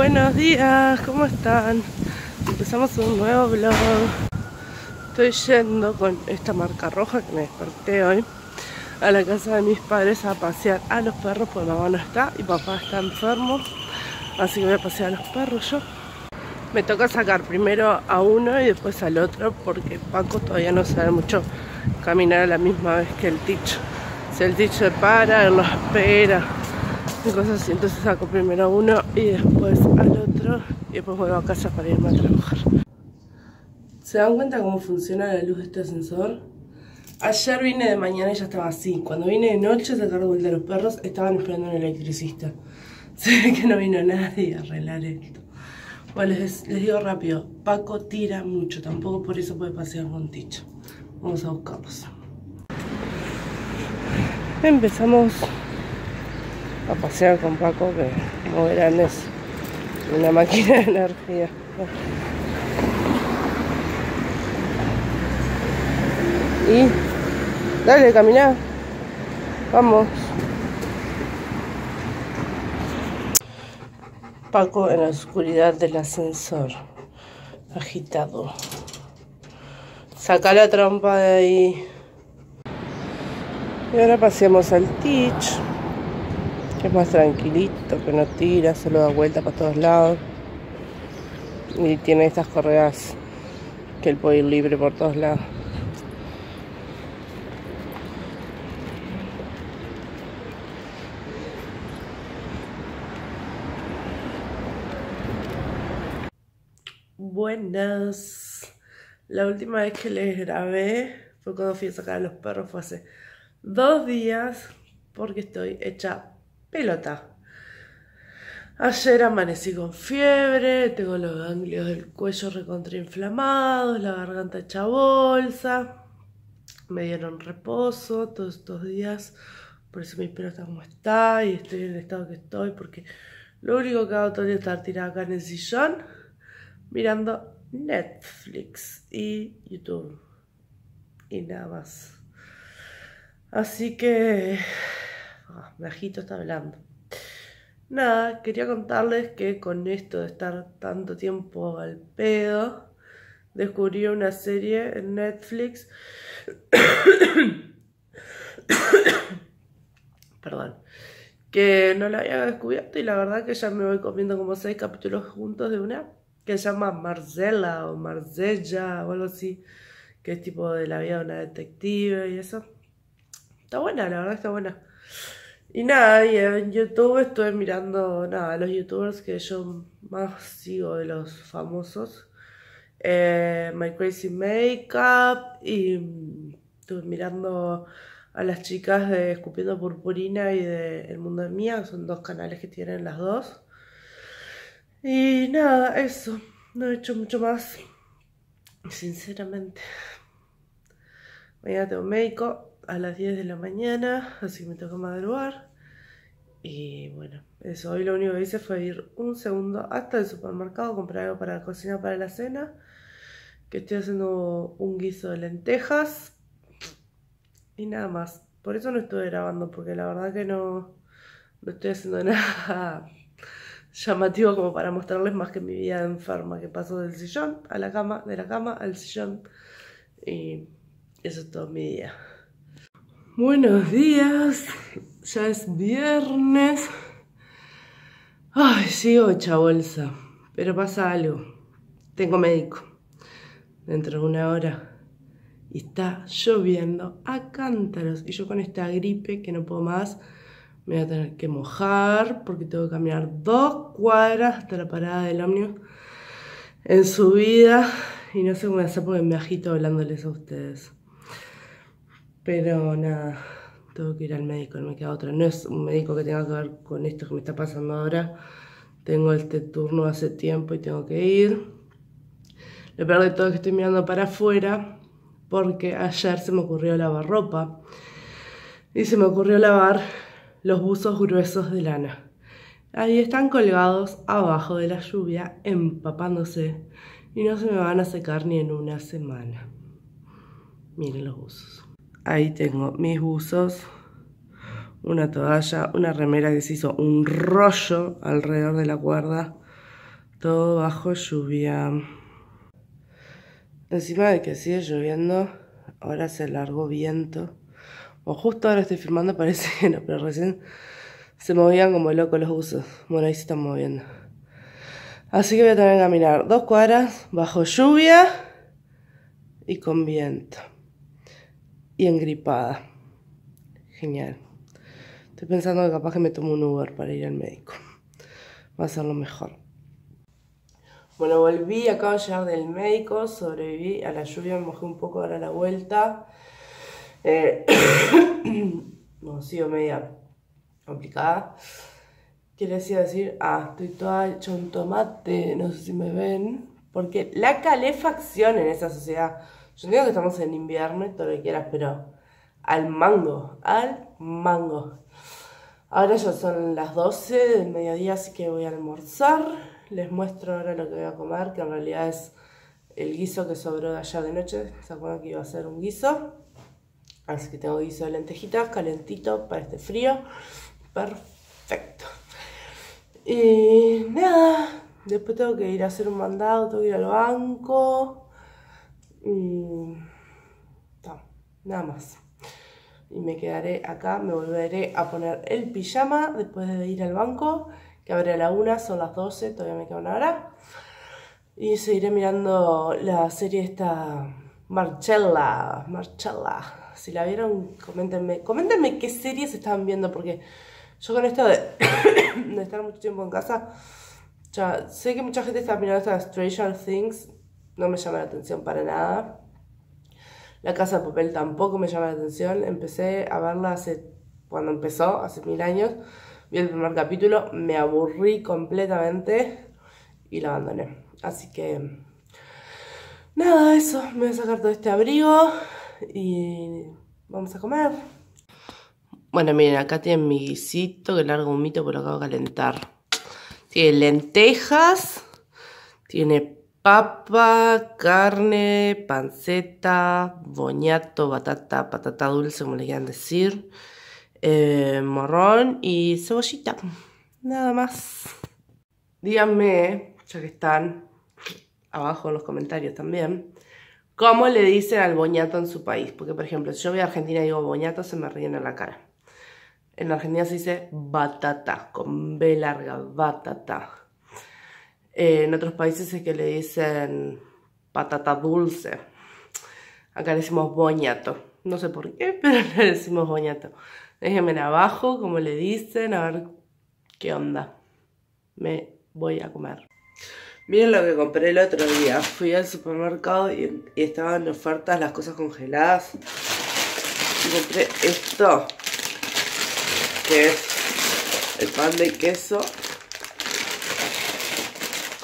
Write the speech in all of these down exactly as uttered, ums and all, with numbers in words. Buenos días, ¿cómo están? Empezamos un nuevo vlog. Estoy yendo con esta marca roja que me desperté hoy a la casa de mis padres a pasear a los perros, porque mamá no está y papá está enfermo, así que voy a pasear a los perros yo. Me toca sacar primero a uno y después al otro, porque Paco todavía no sabe mucho caminar a la misma vez que el teacher. Si el teacher para, él lo espera y cosas así. Entonces saco primero a uno y después al otro, y después vuelvo a casa para irme a trabajar. ¿Se dan cuenta cómo funciona la luz de este ascensor? Ayer vine de mañana y ya estaba así. Cuando vine de noche a sacar de vuelta a los perros, estaban esperando a un electricista. Se ve que no vino nadie a arreglar esto. Bueno, les, les digo rápido, Paco tira mucho, tampoco por eso puede pasear con Ticho. Vamos a buscarlos. Empezamos a pasear con Paco, que como verán es una máquina de energía. Y dale, caminá. Vamos. Paco en la oscuridad del ascensor, agitado. Saca la trompa de ahí. Y ahora pasemos al Teach, que es más tranquilito, que no tira, solo da vuelta para todos lados. Y tiene estas correas que él puede ir libre por todos lados. Buenas. La última vez que les grabé fue cuando fui a sacar a los perros, fue hace dos días, porque estoy hecha pelota. Ayer amanecí con fiebre, tengo los ganglios del cuello recontrainflamados, la garganta hecha bolsa. Me dieron reposo todos estos días, por eso mi pelo está como está y estoy en el estado que estoy, porque lo único que hago todo el día es estar tirada acá en el sillón mirando Netflix y YouTube y nada más. Así que oh, me agito, está hablando. Nada, quería contarles que con esto de estar tanto tiempo al pedo, descubrí una serie en Netflix. Perdón. Que no la había descubierto y la verdad que ya me voy comiendo como seis capítulos juntos de una, que se llama Marcella o Marcella o algo así, que es tipo de la vida de una detective y eso. Está buena, la verdad está buena. Y nada, y en YouTube estuve mirando nada, los youtubers que yo más sigo de los famosos. Eh, My Crazy Makeup, y estuve mirando a las chicas de Escupiendo Purpurina y de El Mundo de Mía, son dos canales que tienen las dos. Y nada, eso, no he hecho mucho más, sinceramente. Mañana tengo médico a las diez de la mañana, así que me toca madrugar. Y bueno, eso, hoy lo único que hice fue ir un segundo hasta el supermercado, comprar algo para cocinar para la cena, que estoy haciendo un guiso de lentejas. Y nada más, por eso no estuve grabando, porque la verdad que no, no estoy haciendo nada llamativo como para mostrarles, más que mi vida enferma, que paso del sillón a la cama, de la cama al sillón, y eso es todo mi día. Buenos días, ya es viernes. Ay, sigo hecha bolsa, pero pasa algo, tengo médico dentro de una hora y está lloviendo a cántaros, y yo con esta gripe que no puedo más, me voy a tener que mojar porque tengo que caminar dos cuadras hasta la parada del ómnibus en subida. Y no sé cómo hacer porque me agito hablándoles a ustedes. Pero nada, tengo que ir al médico, no me queda otra. No es un médico que tenga que ver con esto que me está pasando ahora. Tengo este turno hace tiempo y tengo que ir. Lo peor de todo es que estoy mirando para afuera porque ayer se me ocurrió lavar ropa. Y se me ocurrió lavar los buzos gruesos de lana. Ahí están colgados abajo de la lluvia, empapándose, y no se me van a secar ni en una semana. Miren los buzos. Ahí tengo mis buzos, una toalla, una remera que se hizo un rollo alrededor de la cuerda, todo bajo lluvia. Encima de que sigue lloviendo, ahora se largó viento. O justo ahora estoy filmando, parece que no, pero recién se movían como locos los buzos. Bueno, ahí se están moviendo. Así que voy a tener que caminar dos cuadras bajo lluvia y con viento. Y engripada. Genial. Estoy pensando que capaz que me tomo un Uber para ir al médico. Va a ser lo mejor. Bueno, volví, acabo de llegar del médico, sobreviví a la lluvia, me mojé un poco ahora a la vuelta. Eh, no, sigo media complicada. ¿Qué les iba a decir? Ah, estoy toda hecha un tomate, no sé si me ven. Porque la calefacción en esa sociedad, yo entiendo que estamos en invierno y todo lo que quieras, pero al mango, al mango. Ahora ya son las doce del mediodía, así que voy a almorzar. Les muestro ahora lo que voy a comer, que en realidad es el guiso que sobró de ayer de noche. ¿Se acuerdan que iba a ser un guiso? Así que tengo guiso de lentejitas, calentito para este frío. Perfecto. Y nada, después tengo que ir a hacer un mandado, tengo que ir al banco. Y no, nada más. Y me quedaré acá, me volveré a poner el pijama después de ir al banco, que abre a la una, son las doce, todavía me queda una hora. Y seguiré mirando la serie esta Marcella, Marcella. Si la vieron, coméntenme, coméntenme qué series estaban viendo, porque yo con esto de, de estar mucho tiempo en casa, ya sé que mucha gente está mirando estas Stranger Things, no me llama la atención para nada. La Casa de Papel tampoco me llama la atención. Empecé a verla hace cuando empezó, hace mil años. Vi el primer capítulo, me aburrí completamente y la abandoné. Así que nada, eso. Me voy a sacar todo este abrigo y vamos a comer. Bueno, miren, acá tienen mi guisito, que largo un mito, pero lo acabo de calentar. Tiene lentejas, tiene papa, carne, panceta, boñato, batata, patata dulce, como le quieran decir, eh, morrón y cebollita. Nada más. Díganme, ya que están abajo en los comentarios también, ¿cómo le dicen al boñato en su país? Porque, por ejemplo, si yo voy a Argentina y digo boñato, se me ríen en la cara. En Argentina se dice batata, con B larga, batata. Eh, en otros países es que le dicen patata dulce. Acá le decimos boñato. No sé por qué, pero le decimos boñato. Déjenme en abajo como le dicen, a ver qué onda. Me voy a comer. Miren lo que compré el otro día. Fui al supermercado y, y estaban en ofertas las cosas congeladas. Y compré esto, que es el pan de queso,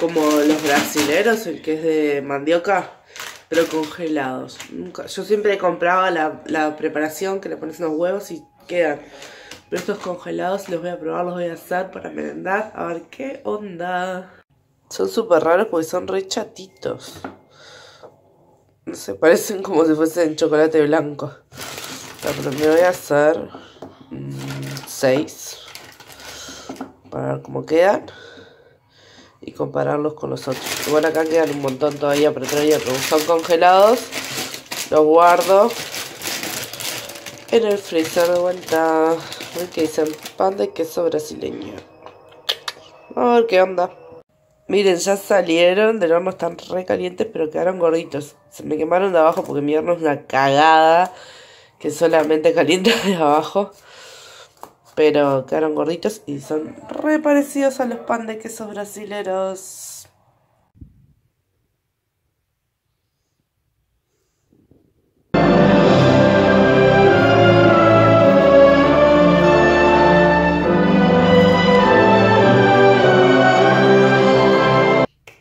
como los brasileros, el que es de mandioca, pero congelados. Nunca, yo siempre compraba la, la preparación que le pones unos huevos y quedan. Pero estos congelados los voy a probar, los voy a hacer para merendar. A ver qué onda. Son súper raros porque son re chatitos. No sé, parecen como si fuesen chocolate blanco. Pero me voy a hacer seis. Mmm, para ver cómo quedan. Y compararlos con los otros. Bueno, acá quedan un montón todavía, pero todavía como son congelados, los guardo en el freezer de vuelta. A ver qué dicen. Pan de queso brasileño. A ver qué onda. Miren, ya salieron del horno, están re calientes, pero quedaron gorditos. Se me quemaron de abajo porque mi horno es una cagada, que solamente calienta de abajo. Pero quedaron gorditos y son re parecidos a los pan de quesos brasileros.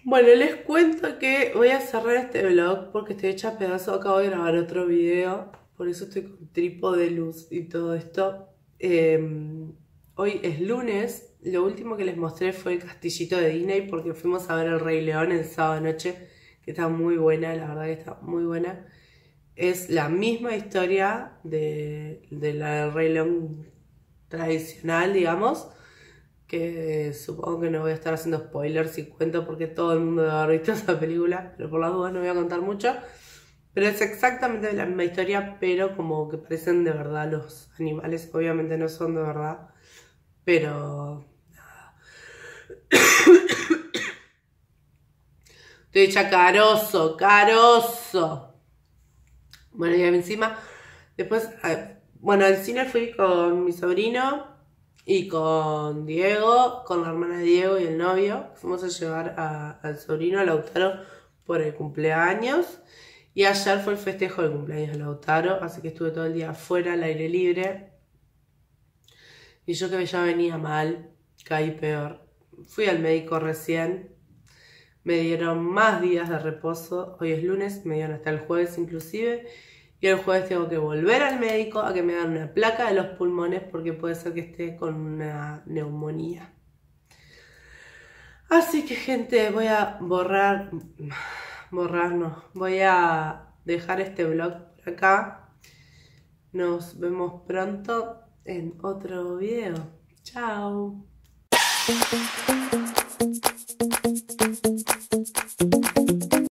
Bueno, les cuento que voy a cerrar este vlog porque estoy hecha pedazo. Acabo de grabar otro video, por eso estoy con trípode de luz y todo esto. Eh, hoy es lunes, lo último que les mostré fue el castillito de Disney porque fuimos a ver el Rey León el sábado noche, que está muy buena, la verdad que está muy buena. Es la misma historia de, de la del Rey León tradicional, digamos, que supongo que no voy a estar haciendo spoilers y cuento porque todo el mundo debe haber visto esa película, pero por las dudas no voy a contar mucho. Pero es exactamente la misma historia, pero como que parecen de verdad los animales. Obviamente no son de verdad, pero... Estoy hecha carozo, carozo. Bueno, y encima, después, bueno, al cine fui con mi sobrino y con Diego, con la hermana de Diego y el novio. Fuimos a llevar a, al sobrino, a Lautaro, por el cumpleaños. Y ayer fue el festejo del cumpleaños de Lautaro, así que estuve todo el día afuera, al aire libre. Y yo que ya venía mal, caí peor. Fui al médico recién, me dieron más días de reposo. Hoy es lunes, me dieron hasta el jueves inclusive. Y el jueves tengo que volver al médico a que me hagan una placa de los pulmones porque puede ser que esté con una neumonía. Así que, gente, voy a borrar, borrarnos, voy a dejar este vlog por acá. Nos vemos pronto en otro video. Chao.